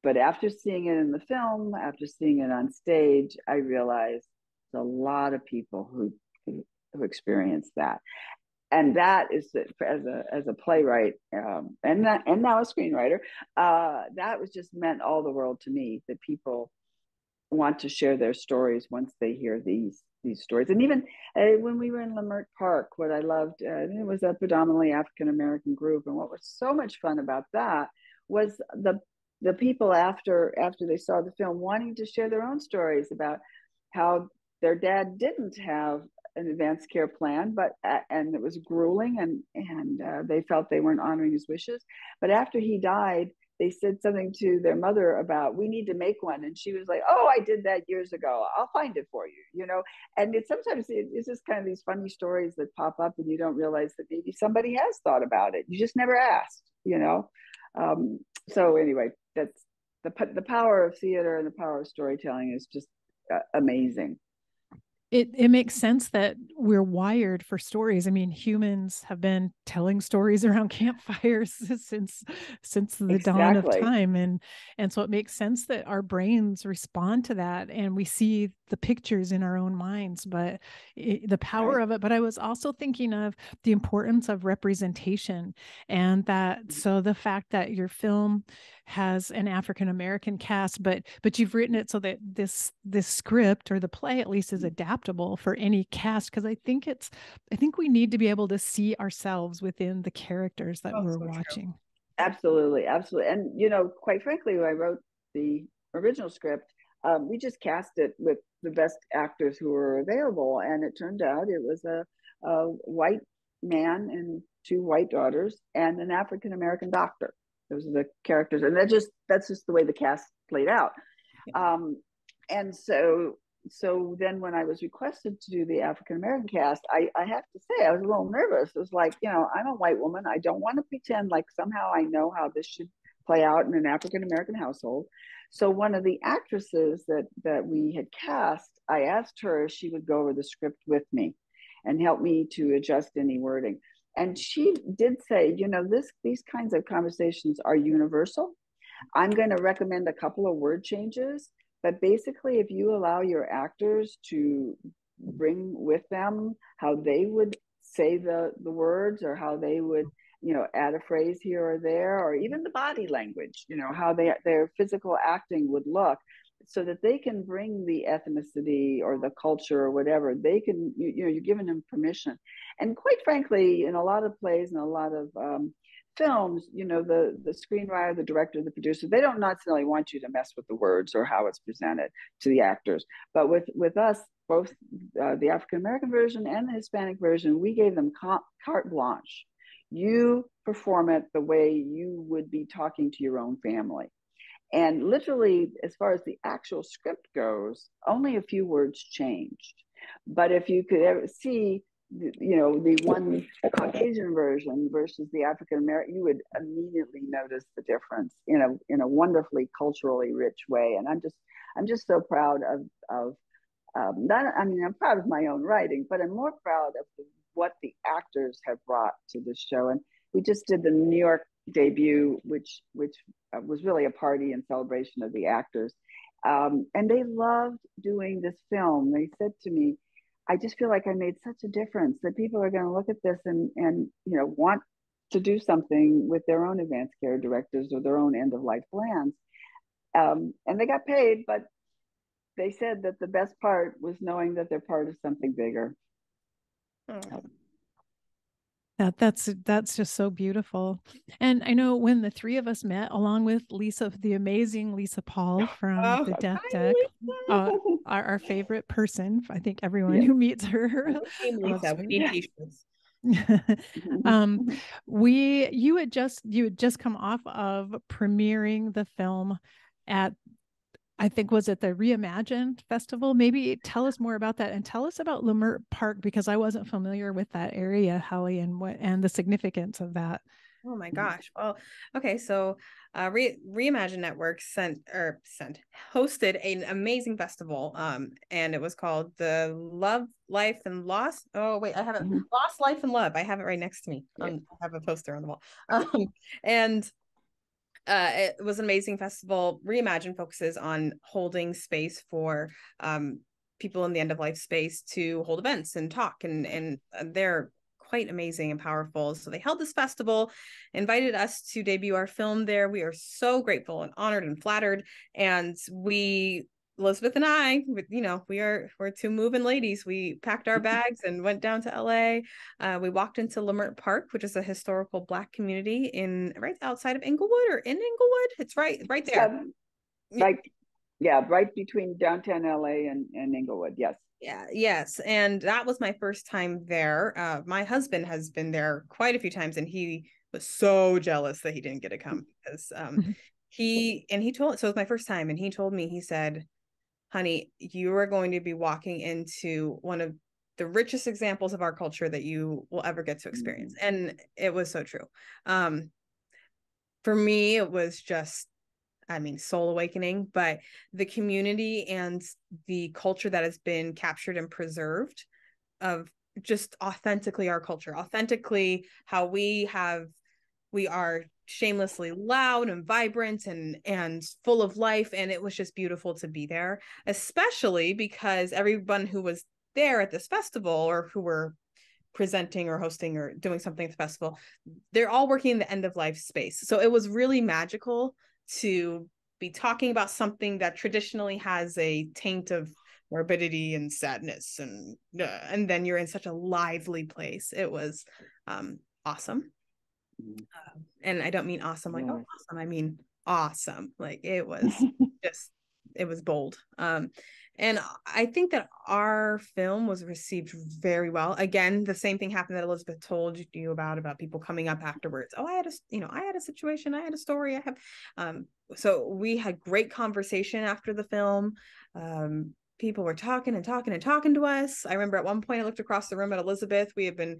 But after seeing it in the film, after seeing it on stage, I realized there's a lot of people who, who, who experience that. And that is, the, as a as a playwright um, and, not, and now a screenwriter, uh, that was just meant all the world to me, that people want to share their stories once they hear these these stories. And even uh, when we were in Leimert Park, what I loved, uh, it was a predominantly African-American group. And what was so much fun about that was the the people after after they saw the film wanting to share their own stories about how their dad didn't have an advanced care plan, but uh, and it was grueling, and, and uh, they felt they weren't honoring his wishes. But after he died, they said something to their mother about, we need to make one. And she was like, oh, I did that years ago. I'll find it for you, you know? And it's sometimes it's just kind of these funny stories that pop up, and you don't realize that maybe somebody has thought about it. You just never asked, you know? Um, so anyway, that's the, the power of theater and the power of storytelling is just uh, amazing. It it makes sense that we're wired for stories. I mean, humans have been telling stories around campfires since since the exactly. dawn of time. And, and so it makes sense that our brains respond to that, and we see the pictures in our own minds, but it, the power right. of it. But I was also thinking of the importance of representation, and that, so the fact that your film has an African-American cast, but, but you've written it so that this, this script, or the play at least, is adaptable for any cast, because I think it's I think we need to be able to see ourselves within the characters that oh, we're so watching. True. Absolutely, absolutely. And you know, quite frankly, when I wrote the original script, um, we just cast it with the best actors who were available, and it turned out it was a, a white man and two white daughters and an African American doctor. Those are the characters, and that just that's just the way the cast played out. Yeah. Um, and so. So then when I was requested to do the African-American cast, I, I have to say, I was a little nervous. It was like, you know, I'm a white woman. I don't want to pretend like somehow I know how this should play out in an African-American household. So one of the actresses that, that we had cast, I asked her if she would go over the script with me and help me to adjust any wording. And she did say, you know, this these kinds of conversations are universal. I'm going to recommend a couple of word changes. But basically, if you allow your actors to bring with them how they would say the, the words, or how they would, you know, add a phrase here or there, or even the body language, you know, how they, their physical acting would look, so that they can bring the ethnicity or the culture or whatever, they can, you, you know, you're giving them permission. And quite frankly, in a lot of plays and a lot of um, films, you know, the the screenwriter, the director, the producer, they don't necessarily want you to mess with the words or how it's presented to the actors. But with with us, both uh, the African-American version and the Hispanic version, we gave them carte blanche. You perform it the way you would be talking to your own family. And literally, as far as the actual script goes, only a few words changed. But if you could ever see, you know, the one Caucasian version versus the African American, you would immediately notice the difference in a in a wonderfully culturally rich way. And I'm just I'm just so proud of of um, not I mean I'm proud of my own writing, but I'm more proud of the, what the actors have brought to this show. And we just did the New York debut, which which was really a party and celebration of the actors, um, and they loved doing this film. They said to me, I just feel like I made such a difference that people are going to look at this and, and, you know, want to do something with their own advanced care directives or their own end of life plans. Um, and they got paid, but they said that the best part was knowing that they're part of something bigger. Mm. That that's that's just so beautiful. And I know when the three of us met, along with Lisa, the amazing Lisa Paul from oh, the Death Deck, uh, our, our favorite person. I think everyone yeah. who meets her. Lisa, we need t-shirts. um, we you had just you had just come off of premiering the film at, I think, was it the Reimagine Festival? Maybe tell us more about that, and tell us about Leimert Park, because I wasn't familiar with that area, Hallie, and what and the significance of that. Oh my gosh! Well, okay, so uh, Re- Reimagine Network sent or sent hosted an amazing festival, um, and it was called the Love, Life, and Loss. Oh wait, I have it. Mm-hmm. Lost Life and Love. I have it right next to me. Yeah. Um, I have a poster on the wall, um, and. Uh, it was an amazing festival. Reimagine focuses on holding space for um, people in the end of life space to hold events and talk, and and they're quite amazing and powerful. So they held this festival, invited us to debut our film there. We are so grateful and honored and flattered, and we, Elizabeth and I, you know, we are we're two moving ladies. We packed our bags and went down to L A. Uh, we walked into Leimert Park, which is a historical Black community in right outside of Inglewood or in Inglewood. It's right, right there. Um, right, yeah, right between downtown L A and, and Inglewood. Yes. Yeah. Yes. And that was my first time there. Uh, my husband has been there quite a few times, and he was so jealous that he didn't get to come because um, he and he told. So it was my first time, and he told me. He said, "Honey, you are going to be walking into one of the richest examples of our culture that you will ever get to experience." And it was so true. Um, for me, it was just, I mean, soul awakening, but the community and the culture that has been captured and preserved of just authentically our culture, authentically how we have, we are shamelessly loud and vibrant and and full of life. And it was just beautiful to be there, especially because everyone who was there at this festival, or who were presenting or hosting or doing something at the festival, they're all working in the end of life space. So it was really magical to be talking about something that traditionally has a taint of morbidity and sadness, and uh, and then you're in such a lively place. It was um awesome. Uh, and I don't mean awesome like yeah. oh, awesome. I mean awesome. Like it was just, it was bold. Um, and I think that our film was received very well. Again, the same thing happened that Elizabeth told you about about people coming up afterwards. Oh, I had a you know I had a situation. I had a story. I have. Um, so we had great conversation after the film. Um, people were talking and talking and talking to us. I remember at one point I looked across the room at Elizabeth. We had been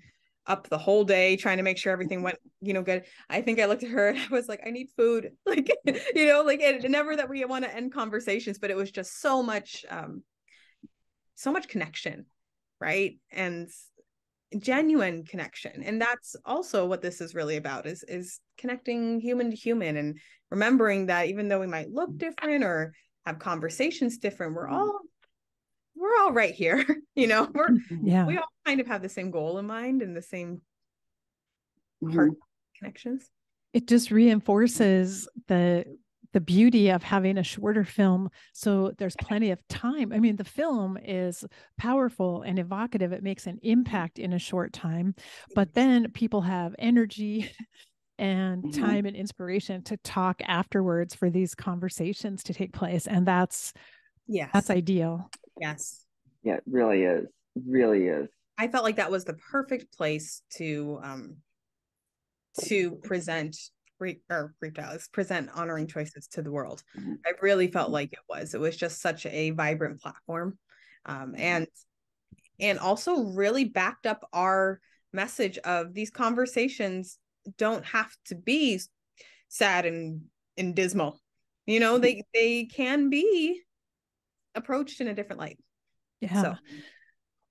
up the whole day trying to make sure everything went, you know, good. I think I looked at her and I was like, I need food. Like, you know, like it, never that we want to end conversations, but it was just so much, um, so much connection. Right. And genuine connection. And that's also what this is really about, is, is connecting human to human, and remembering that even though we might look different or have conversations different, we're all we're all right here. You know, we're, yeah. we all kind of have the same goal in mind and the same mm-hmm. heart connections. It just reinforces the, the beauty of having a shorter film. So there's plenty of time. I mean, the film is powerful and evocative. It makes an impact in a short time, but then people have energy and time mm-hmm. and inspiration to talk afterwards for these conversations to take place. And that's, yes. that's ideal. Yes. Yeah, it really is. It really is. I felt like that was the perfect place to um to present re- or Grief Dialogues, present Honoring Choices to the world. Mm-hmm. I really felt like it was. It was just such a vibrant platform, um, and and also really backed up our message of these conversations don't have to be sad and and dismal. You know, they they can be approached in a different light. Yeah. So.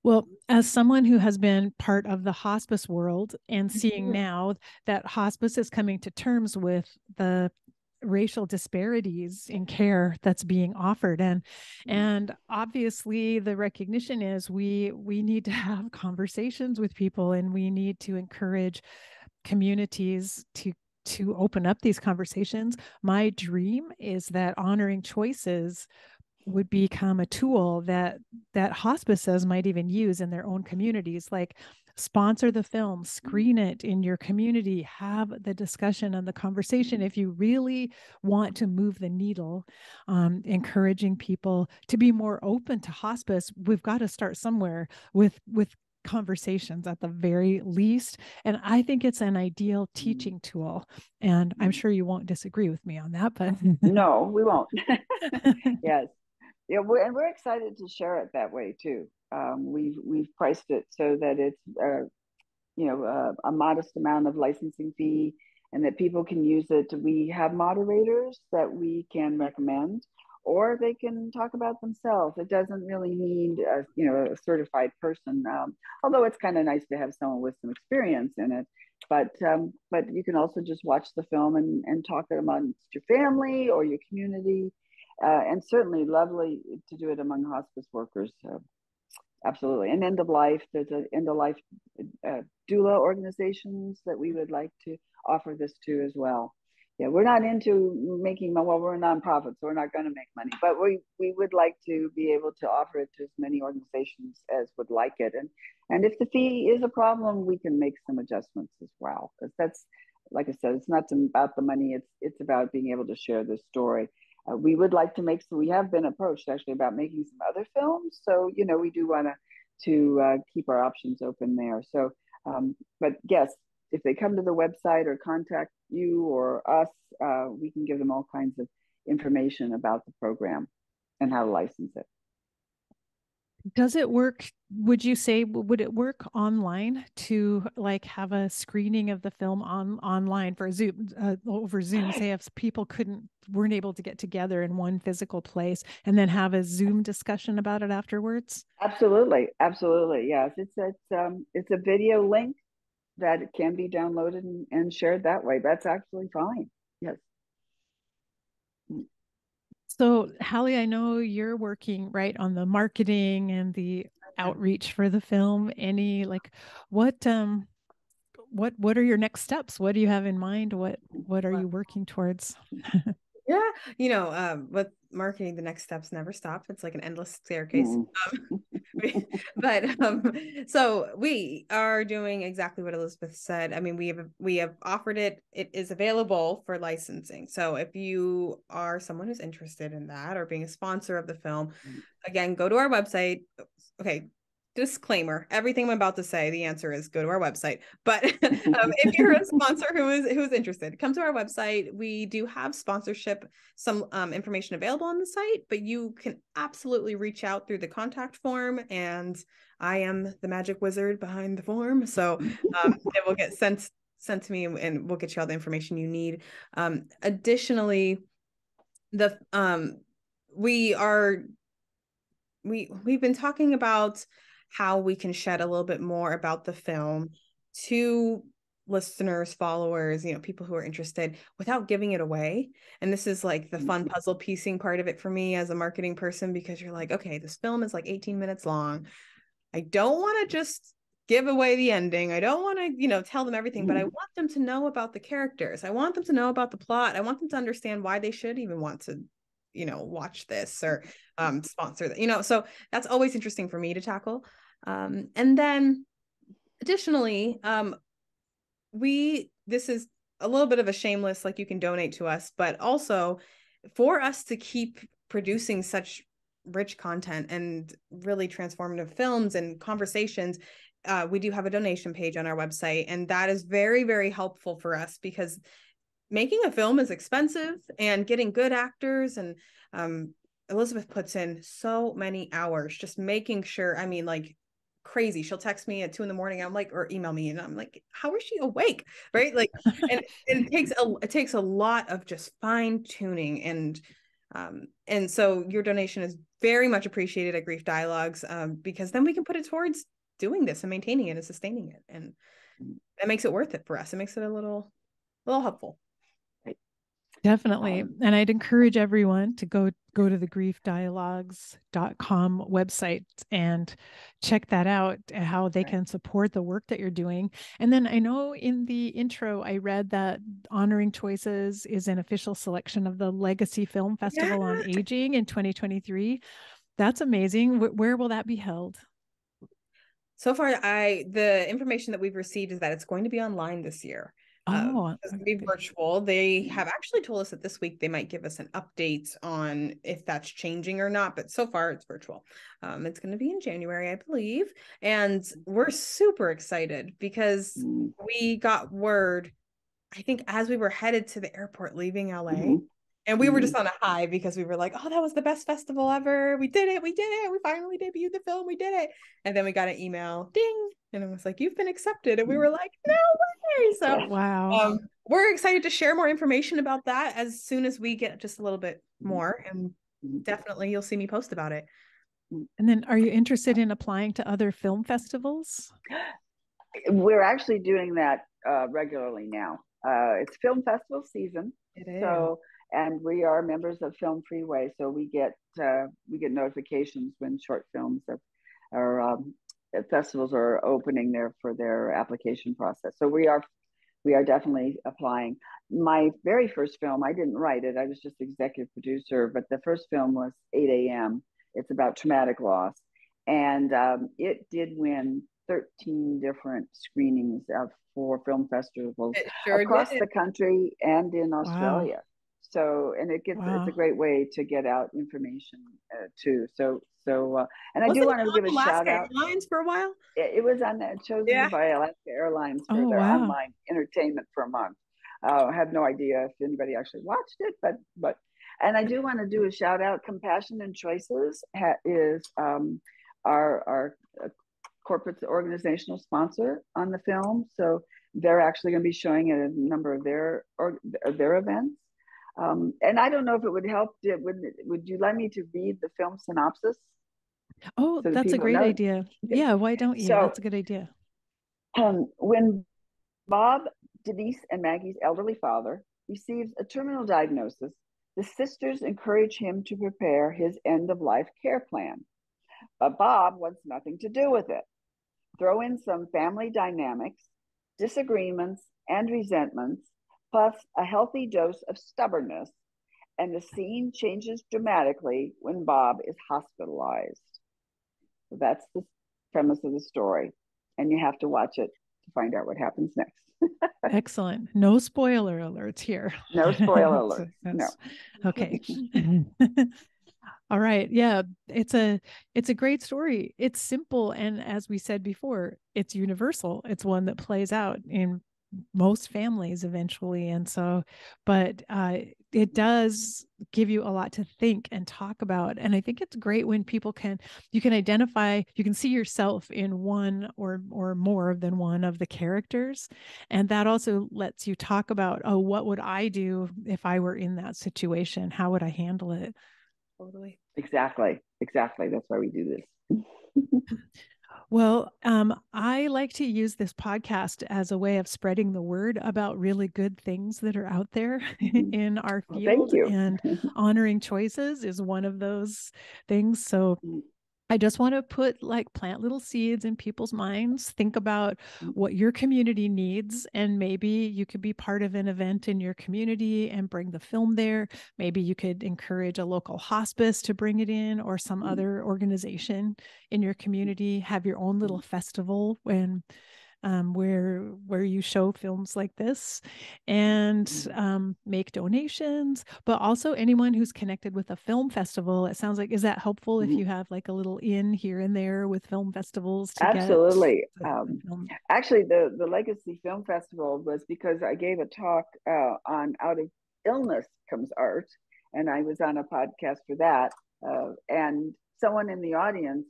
Well, as someone who has been part of the hospice world and seeing now that hospice is coming to terms with the racial disparities in care that's being offered, and and obviously the recognition is we we need to have conversations with people, and we need to encourage communities to to open up these conversations. My dream is that Honoring Choices would become a tool that that hospices might even use in their own communities, like sponsor the film, screen it in your community, have the discussion and the conversation. If you really want to move the needle, um, encouraging people to be more open to hospice, we've got to start somewhere with with conversations at the very least. And I think it's an ideal teaching tool. And I'm sure you won't disagree with me on that, but no, we won't. Yes. Yeah, we're, and we're excited to share it that way too. Um, we've we've priced it so that it's uh, you know uh, a modest amount of licensing fee, and that people can use it. We have moderators that we can recommend, or they can talk about themselves. It doesn't really need a, you know a certified person, um, although it's kind of nice to have someone with some experience in it. But um, but you can also just watch the film and and talk it amongst your family or your community. Uh, and certainly lovely to do it among hospice workers. So, absolutely. And end of life, there's an end of life uh, doula organizations that we would like to offer this to as well. Yeah, we're not into making money. Well, we're a nonprofit, so we're not going to make money. But we, we would like to be able to offer it to as many organizations as would like it. And, and if the fee is a problem, we can make some adjustments as well. Because that's, like I said, it's not about the money. It's, it's about being able to share this story. Uh, we would like to make, so we have been approached actually about making some other films. So, you know, we do want to uh, keep our options open there. So, um, but yes, if they come to the website or contact you or us, uh, we can give them all kinds of information about the program and how to license it. Does it work? Would you say, would it work online to like have a screening of the film on online for Zoom, uh, over Zoom, say if people couldn't, weren't able to get together in one physical place and then have a Zoom discussion about it afterwards? Absolutely. Absolutely. Yes. It's, it's, um, it's a video link that can be downloaded and, and shared that way. That's actually fine. Yes. So, Hallie, I know you're working right on the marketing and the outreach for the film. Any like, what, um, what, what are your next steps? What do you have in mind? What, what are you working towards? Yeah, you know, um, with marketing, the next steps never stop. It's like an endless staircase. Um, but um, so we are doing exactly what Elizabeth said. I mean, we have we have offered it. It is available for licensing. So if you are someone who's interested in that or being a sponsor of the film, again, go to our website. Okay. Disclaimer, everything I'm about to say, the answer is go to our website. But um, if you're a sponsor who is who is interested, come to our website. We do have sponsorship, some um, information available on the site, but you can absolutely reach out through the contact form. And I am the magic wizard behind the form. So um, it will get sent, sent to me and we'll get you all the information you need. Um, additionally, the um, we are, we, we've been talking about how we can shed a little bit more about the film to listeners, followers, you know, people who are interested without giving it away. And this is like the fun puzzle piecing part of it for me as a marketing person, because you're like, okay, this film is like eighteen minutes long. I don't want to just give away the ending. I don't want to, you know, tell them everything, but I want them to know about the characters. I want them to know about the plot. I want them to understand why they should even want to, you know, watch this or um, sponsor that, you know, so that's always interesting for me to tackle. Um, and then additionally, um, we, this is a little bit of a shameless, like you can donate to us, but also for us to keep producing such rich content and really transformative films and conversations, uh, we do have a donation page on our website. And that is very, very helpful for us, because making a film is expensive, and getting good actors and um, Elizabeth puts in so many hours just making sure, I mean, like crazy. She'll text me at two in the morning. I'm like, or email me. And I'm like, how is she awake? Right. Like, and, and it takes, a, it takes a lot of just fine tuning. And, um, and so your donation is very much appreciated at Grief Dialogues, um, because then we can put it towards doing this and maintaining it and sustaining it. And that makes it worth it for us. It makes it a little, a little helpful. Definitely. Um, and I'd encourage everyone to go, go to the grief dialogues dot com website and check that out, how they can support the work that you're doing. And then I know in the intro, I read that Honoring Choices is an official selection of the Legacy Film Festival yeah. on Aging in twenty twenty-three. That's amazing. Where, where will that be held? So far, I the information that we've received is that it's going to be online this year. Oh, um, it's going to be virtual. They have actually told us that this week they might give us an update on if that's changing or not, but so far it's virtual. Um, it's going to be in January, I believe. And we're super excited because we got word, I think, as we were headed to the airport leaving L A, mm-hmm. and we were just on a high because we were like, oh, that was the best festival ever. We did it. We did it. We finally debuted the film. We did it. And then we got an email, ding. And it was like, you've been accepted. And we were like, no way. So wow. um, we're excited to share more information about that as soon as we get just a little bit more. And definitely you'll see me post about it. And then are you interested in applying to other film festivals? We're actually doing that uh, regularly now. Uh, it's film festival season. It is. So, and we are members of Film Freeway, so we get uh, we get notifications when short films are, are um, festivals are opening there for their application process. So we are we are definitely applying. My very first film, I didn't write it; I was just executive producer. But the first film was eight A M. It's about traumatic loss, and um, it did win thirteen different screenings of four film festivals sure across did. the country and in Australia. Wow. So, and it gets, wow. it's a great way to get out information uh, too. So, so, uh, and I Wasn't do want to give a Alaska shout out. Airlines for a while? It, it was on that, chosen yeah. by Alaska Airlines for oh, their wow. online entertainment for a month. Uh, I have no idea if anybody actually watched it, but, but, and I do want to do a shout out. Compassion and Choices ha is um, our, our uh, corporate organizational sponsor on the film. So they're actually going to be showing it at a number of their, or, their events. Um, and I don't know if it would help. Would would you like me to read the film synopsis? Oh, so that's a great know? idea. Yeah, why don't you? So, that's a good idea. Um, when Bob, Denise, and Maggie's elderly father receives a terminal diagnosis, the sisters encourage him to prepare his end-of-life care plan. But Bob wants nothing to do with it. Throw in some family dynamics, disagreements, and resentments, plus a healthy dose of stubbornness, and the scene changes dramatically when Bob is hospitalized. So that's the premise of the story, and you have to watch it to find out what happens next. Excellent. No spoiler alerts here. No spoiler alerts. No. Okay. All right. Yeah. It's a, it's a great story. It's simple. And as we said before, it's universal. It's one that plays out in most families eventually. And so, but uh, it does give you a lot to think and talk about. And I think it's great when people can, you can identify, you can see yourself in one or, or more than one of the characters. And that also lets you talk about, oh, what would I do if I were in that situation? How would I handle it? Totally. Exactly. Exactly. That's why we do this. Well, um, I like to use this podcast as a way of spreading the word about really good things that are out there in our field. Well, thank you. And Honoring Choices is one of those things. So I just want to put like plant little seeds in people's minds. Think about what your community needs, and maybe you could be part of an event in your community and bring the film there. Maybe you could encourage a local hospice to bring it in, or some other organization in your community. Have your own little festival when Um, where where you show films like this, and um, make donations. But also anyone who's connected with a film festival, it sounds like, is that helpful if you have like a little in here and there with film festivals? To Absolutely. Get um, film. Actually, the, the Legacy Film Festival was because I gave a talk uh, on Out of Illness Comes Art, and I was on a podcast for that. Uh, and someone in the audience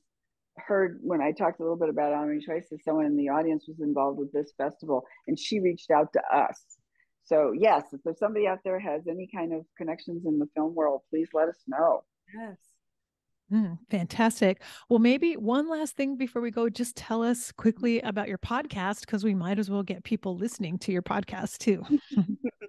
heard when I talked a little bit about Honoring Choices, someone in the audience was involved with this festival, and she reached out to us. So yes, if there's somebody out there has any kind of connections in the film world, please let us know. Yes. Mm, fantastic. Well, maybe one last thing before we go, just tell us quickly about your podcast, because we might as well get people listening to your podcast too.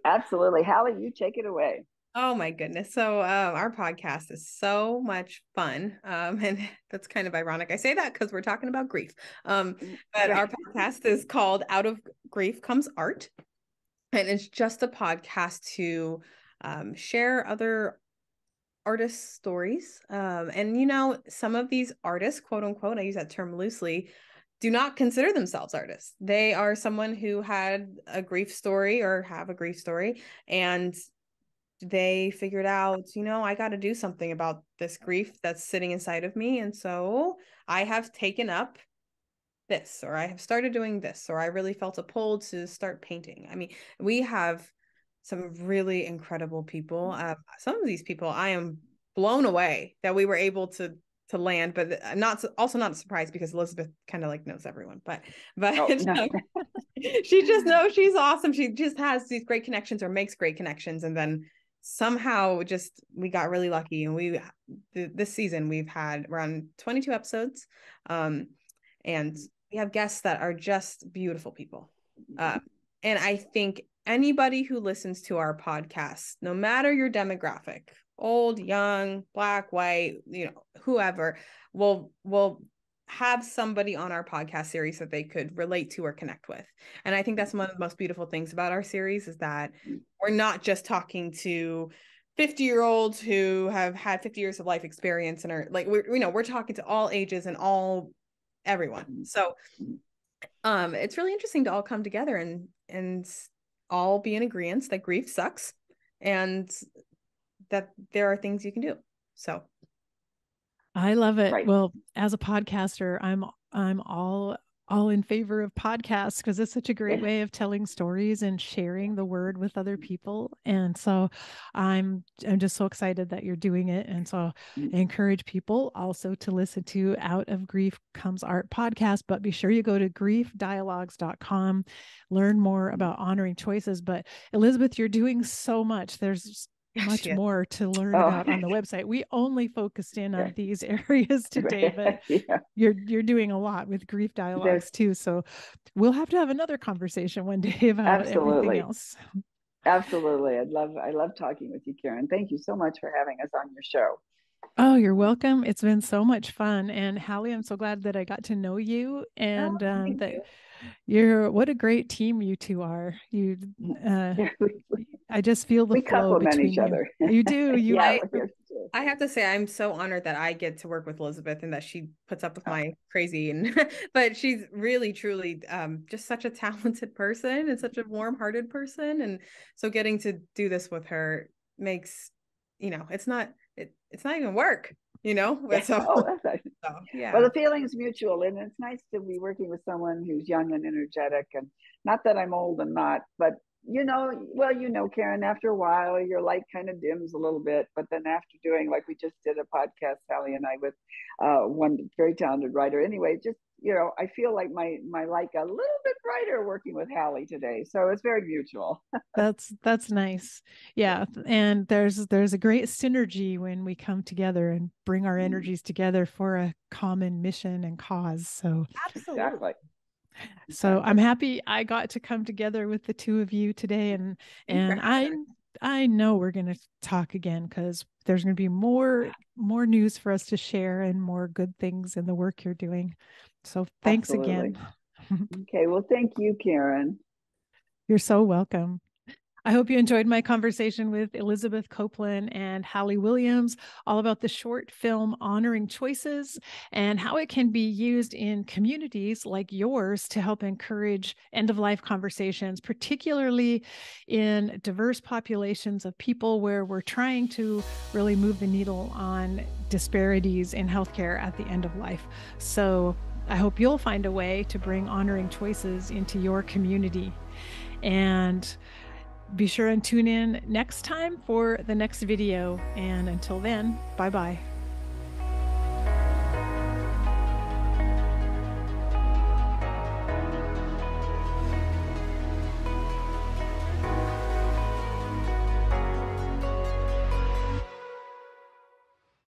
Absolutely. Hallie, you take it away. Oh my goodness. So uh, our podcast is so much fun. Um, and that's kind of ironic. I say that because we're talking about grief. Um, but our podcast is called Out of Grief Comes Art. And it's just a podcast to um, share other artists' stories. Um, and, you know, some of these artists, quote unquote, I use that term loosely, do not consider themselves artists. They are someone who had a grief story or have a grief story, and they figured out, you know, I got to do something about this grief that's sitting inside of me. And so I have taken up this, or I have started doing this, or I really felt a pull to start painting. I mean, we have some really incredible people. Uh, some of these people I am blown away that we were able to to land, but not also not a surprise because Elizabeth kind of like knows everyone, but, but oh, no. She just knows she's awesome. She just has these great connections or makes great connections. And then somehow just we got really lucky, and we th- this season we've had we're on twenty-two episodes, um and we have guests that are just beautiful people, uh, and I think anybody who listens to our podcast, no matter your demographic, old, young, black, white, you know, whoever, will will have somebody on our podcast series that they could relate to or connect with. And I think that's one of the most beautiful things about our series, is that we're not just talking to fifty year olds who have had fifty years of life experience and are like, we're, you know, we're talking to all ages and all everyone. So um, it's really interesting to all come together and, and all be in agreement that grief sucks and that there are things you can do. So I love it. Right. Well, as a podcaster, I'm, I'm all, all in favor of podcasts, because it's such a great way of telling stories and sharing the word with other people. And so I'm, I'm just so excited that you're doing it. And so I encourage people also to listen to Out of Grief Comes Art podcast, but be sure you go to grief dialogues dot com, learn more about Honoring Choices. But Elizabeth, you're doing so much. There's much more to learn oh. about on the website. We only focused in yeah. on these areas today, but yeah. you're you're doing a lot with Grief Dialogues There's, too. So we'll have to have another conversation one day about absolutely. everything else. Absolutely. I'd love, I love talking with you, Karen. Thank you so much for having us on your show. Oh, you're welcome. It's been so much fun. And Hallie, I'm so glad that I got to know you, and oh, um, that you. you're, what a great team you two are. You, uh, I just feel the we flow between each you. Other. You do. You, yeah, I, I have to say, I'm so honored that I get to work with Elizabeth, and that she puts up with oh. my crazy, and but she's really, truly um, just such a talented person and such a warm-hearted person. And so getting to do this with her makes, you know, it's not, It, it's not even work, you know? So, oh, that's nice. so, yeah. Well, the feeling is mutual, and it's nice to be working with someone who's young and energetic, and not that I'm old and not, but you know, well, you know, Karen, after a while, your light kind of dims a little bit, but then after doing, like we just did a podcast, Hallie and I, with uh, one very talented writer. Anyway, just, you know, I feel like my my light got a little bit brighter working with Hallie today. So it's very mutual. That's that's nice. Yeah. And there's there's a great synergy when we come together and bring our energies together for a common mission and cause. So absolutely. Exactly. So I'm happy I got to come together with the two of you today, and and I I know we're going to talk again, because there's going to be more more news for us to share and more good things in the work you're doing. So thanks Absolutely. again. Okay, well, thank you, Karen. You're so welcome. I hope you enjoyed my conversation with Elizabeth Coplan and Hallie Williams, all about the short film Honoring Choices and how it can be used in communities like yours to help encourage end-of-life conversations, particularly in diverse populations of people, where we're trying to really move the needle on disparities in healthcare at the end of life. So I hope you'll find a way to bring Honoring Choices into your community. And be sure and tune in next time for the next video. And until then, bye-bye.